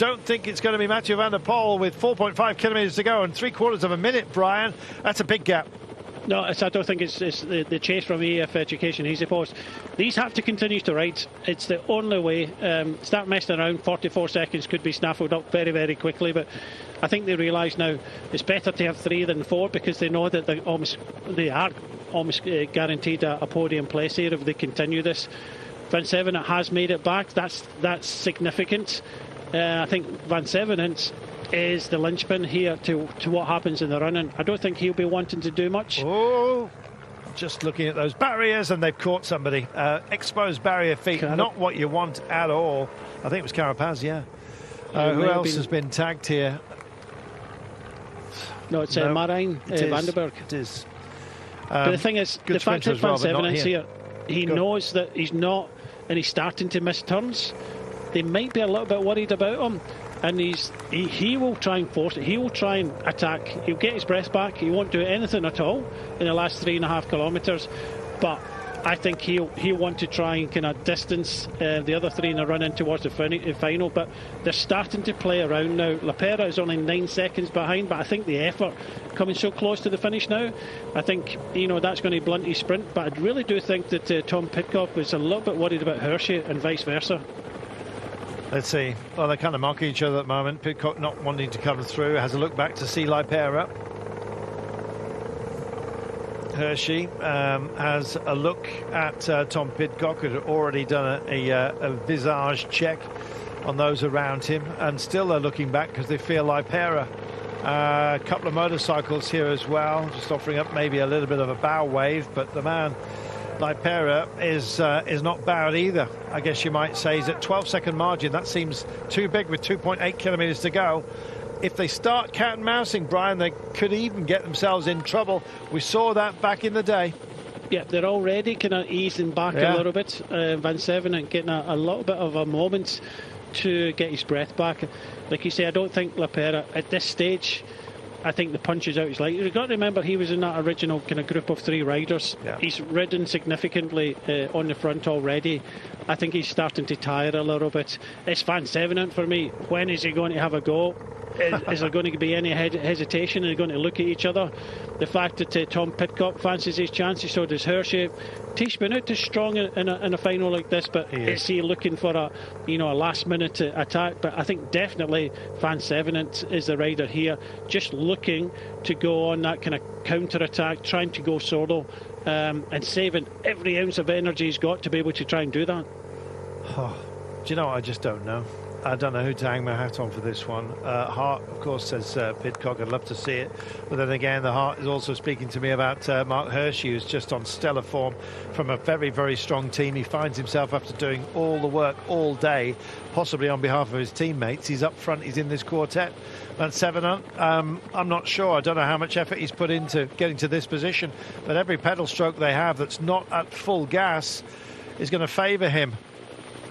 don't think it's going to be Mathieu van der Poel with 4.5 kilometres to go and 3/4 of a minute, Brian. That's a big gap. No, I don't think it's the chase from EF Education EasyPost. These have to continue to ride. It's the only way. Start messing around, 44 seconds could be snaffled up very, very quickly, but I think they realise now it's better to have 3 than 4 because they know that they are almost guaranteed a podium place here if they continue this. Van Evidence has made it back. That's significant. I think Van Evidence is the linchpin here to what happens in the running. I don't think he'll be wanting to do much. Oh, just looking at those barriers, and they've caught somebody. Exposed barrier feet, not what you want at all. I think it was Carapaz, yeah. Who else has been tagged here? No, it's Marijn Vandenberg. It is. But the thing is, the fact that Van Evidence here, he knows that he's not, and he's starting to miss turns. They might be a little bit worried about him. And he will try and force it. He will try and attack. He'll get his breath back. He won't do anything at all in the last 3.5 kilometres. But I think he'll want to try and kind of distance the other three in a run in towards the final. But they're starting to play around now. Lapera is only 9 seconds behind, but I think the effort coming so close to the finish now, I think that's going to blunt his sprint. But I really do think that Tom Pidcock was a little bit worried about Hirschi and vice versa. Let's see. Well, they kind of mock each other at the moment. Pidcock not wanting to come through. Has a look back to see Lapera. Hirschi has a look at Tom Pidcock, who had already done a visage check on those around him. And still they're looking back because they fear Lapera. A couple of motorcycles here as well, just offering up maybe a little bit of a bow wave. But the man... Lapera is not bad either, I guess you might say. He's at 12-second margin. That seems too big with 2.8 kilometres to go. If they start cat and mousing, Brian, they could even get themselves in trouble. We saw that back in the day. Yeah, they're already kind of easing back a little bit. Van Evidence getting a little bit of a moment to get his breath back. Like you say, I don't think Lapera at this stage... I think the punch is out. He's like, you've got to remember he was in that original kind of group of 3 riders. Yeah. He's ridden significantly on the front already. I think he's starting to tire a little bit. It's Van Evidence for me. When is he going to have a go? Is there going to be any hesitation? Are they going to look at each other? The fact that Tom Pidcock fancies his chances, so does Hirschi. Tish been out too strong in a final like this, but is he looking for a last-minute attack? But I think definitely Van Evidence is the rider here, just looking to go on that kind of counter-attack, trying to go solo, and saving every ounce of energy he's got to be able to try and do that. Oh, do you know what? I just don't know. I don't know who to hang my hat on for this one. Hart, of course, says Pidcock. I'd love to see it. But then again, the Hart is also speaking to me about Marc Hirschi, who's just on stellar form from a very, very strong team. He finds himself, after doing all the work all day, possibly on behalf of his teammates, he's up front, he's in this quartet. Van Evidence, I'm not sure. I don't know how much effort he's put into getting to this position. But every pedal stroke they have that's not at full gas is going to favour him.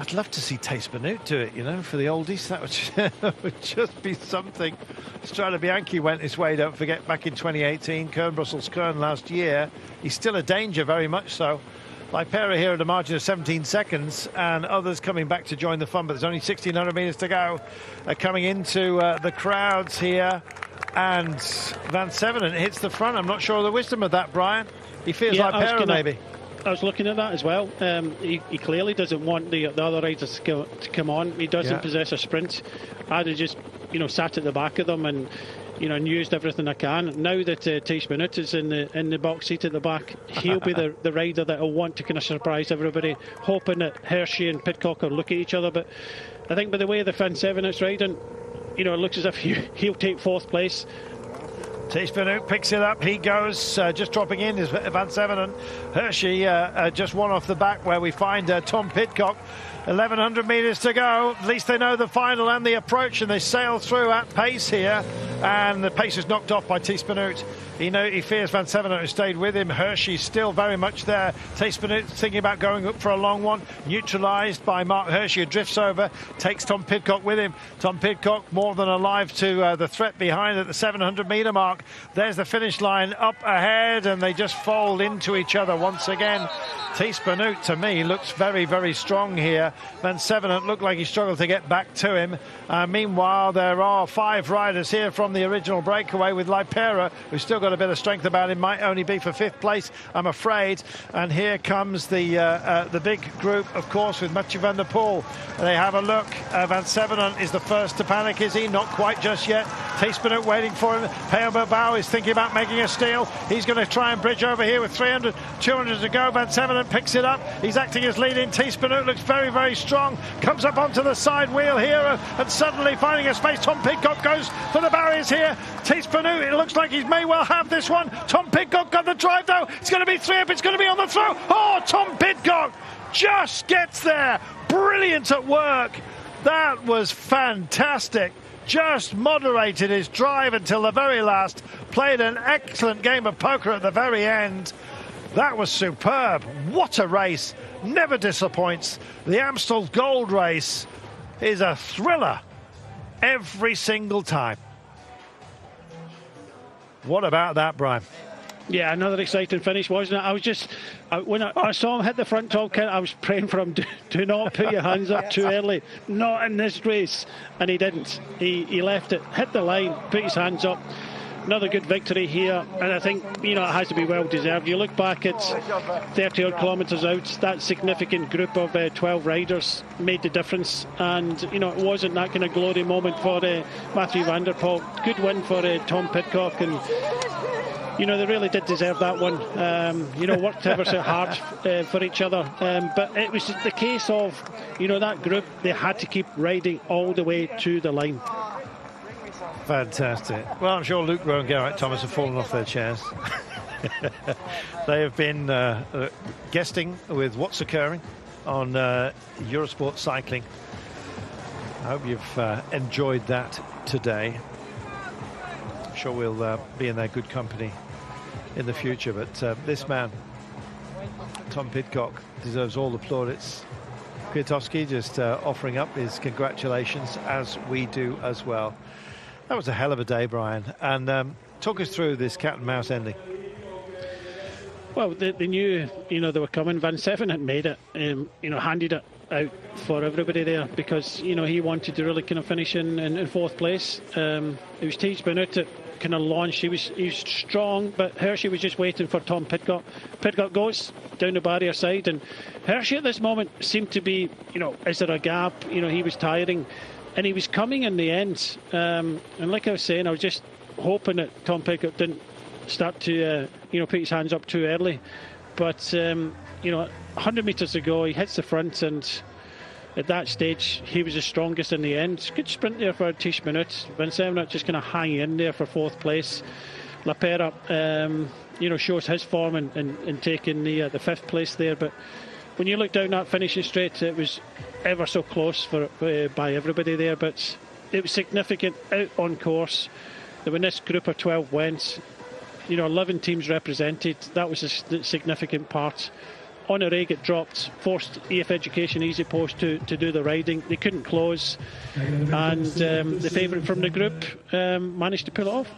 I'd love to see Tace Benoot do it, for the oldies. That would just be something. Strade Bianchi went this way, don't forget, back in 2018. Kern, Brussels, Kern last year. He's still a danger, very much so. Lapera here at a margin of 17 seconds, and others coming back to join the fun, but there's only 1,600 metres to go. Coming into the crowds here, and Van Evidence hits the front. I'm not sure of the wisdom of that, Brian. He fears Lapera, maybe. I was looking at that as well. He clearly doesn't want the other riders to come on. He doesn't possess a sprint. I'd have just, sat at the back of them and, and used everything I can. Now that Tace Benoot is in the box seat at the back, he'll be the rider that will want to kind of surprise everybody, hoping that Hirschi and Pidcock will look at each other. But I think by the way the Van Evidence riding, it looks as if he'll take 4th place. Tace Benoot picks it up, he goes, just dropping in is Van Evidence. Hirschi just one off the back where we find Tom Pidcock. 1,100 metres to go, at least they know the final and the approach, and they sail through at pace here. and the pace is knocked off by Tiespenhout. He fears Van Sevenhout has stayed with him. Hirschi's still very much there. Tiespenhout thinking about going up for a long one. Neutralised by Marc Hirschi, who drifts over, takes Tom Pidcock with him. Tom Pidcock more than alive to the threat behind at the 700-metre mark. There's the finish line up ahead, and they just fold into each other once again. Tiespenhout, to me, looks very, very strong here. Van Sevenhout looked like he struggled to get back to him. Meanwhile, there are five riders here from the original breakaway, with Lipera, who's still got a bit of strength about him, might only be for fifth place, I'm afraid. And here comes the big group, of course, with Mathieu van der Poel. They have a look. Van Sevenhout is the first to panic, is he? Not quite just yet. Tiespenhout waiting for him. Heo Bobao is thinking about making a steal. He's going to try and bridge over here with 300, 200 to go. Van Sevenhout picks it up. He's acting as lead-in. Tiespenhout looks very, very strong. Comes up onto the side wheel here and suddenly finding a space. Tom Pidcock goes for the barriers here. Tiespenhout, it looks like he may well have this one. Tom Pidcock got the drive, though. It's going to be three up. It's going to be on the throw. Oh, Tom Pidcock just gets there. Brilliant at work. That was fantastic. Just moderated his drive until the very last. Played an excellent game of poker at the very end. That was superb. What a race. Never disappoints. The Amstel Gold Race is a thriller every single time. What about that, Brian? Yeah, another exciting finish, wasn't it? I was just, when I saw him hit the front top, I was praying for him, do not put your hands up too early, not in this race. And he didn't. He left it, hit the line, put his hands up. Another good victory here, and I think, you know, it has to be well deserved. You look back, it's 30 odd kilometres out. That significant group of 12 riders made the difference, and you know, it wasn't that kind of glory moment for Mathieu van der Poel. Good win for Tom Pidcock, and you know, they really did deserve that one. You know, worked ever so hard for each other, but it was the case of, you know, that group, they had to keep riding all the way to the line. Fantastic. Well, I'm sure Luke Rowe and Gareth Thomas have fallen off their chairs. They have been guesting with What's Occurring on Eurosport Cycling. I hope you've enjoyed that today. I'm sure we'll be in their good company in the future, but this man, Tom Pidcock, deserves all the plaudits. Kwiatkowski just offering up his congratulations, as we do as well. That was a hell of a day, Brian. And talk us through this cat and mouse ending. Well, they knew, you know, they were coming. Van Sevenhout made it, you know, handed it out for everybody there, because, you know, he wanted to really kind of finish in fourth place. It was Tiespenhout that kind of launched. He was strong, but Hirschi was just waiting for Tom Pidcock. Pidcock goes down the barrier side, and Hirschi at this moment seemed to be, you know, is there a gap? You know, he was tiring. And he was coming in the end, and like I was saying, I was just hoping that Tom Pidcock didn't start to, you know, put his hands up too early. But you know, 100 metres to go, he hits the front, and at that stage, he was the strongest in the end. Good sprint there for Tiespenhout. Van Sevenhout just kind of hanging in there for fourth place. Lipera, you know, shows his form in taking the fifth place there, but when you look down that finishing straight, it was ever so close for by everybody there, but it was significant out on course. That when this group of 12 went, you know, 11 teams represented, that was a significant part. Honoré got dropped, forced EF Education-EasyPost to do the riding. They couldn't close, and the favourite from the group managed to pull it off.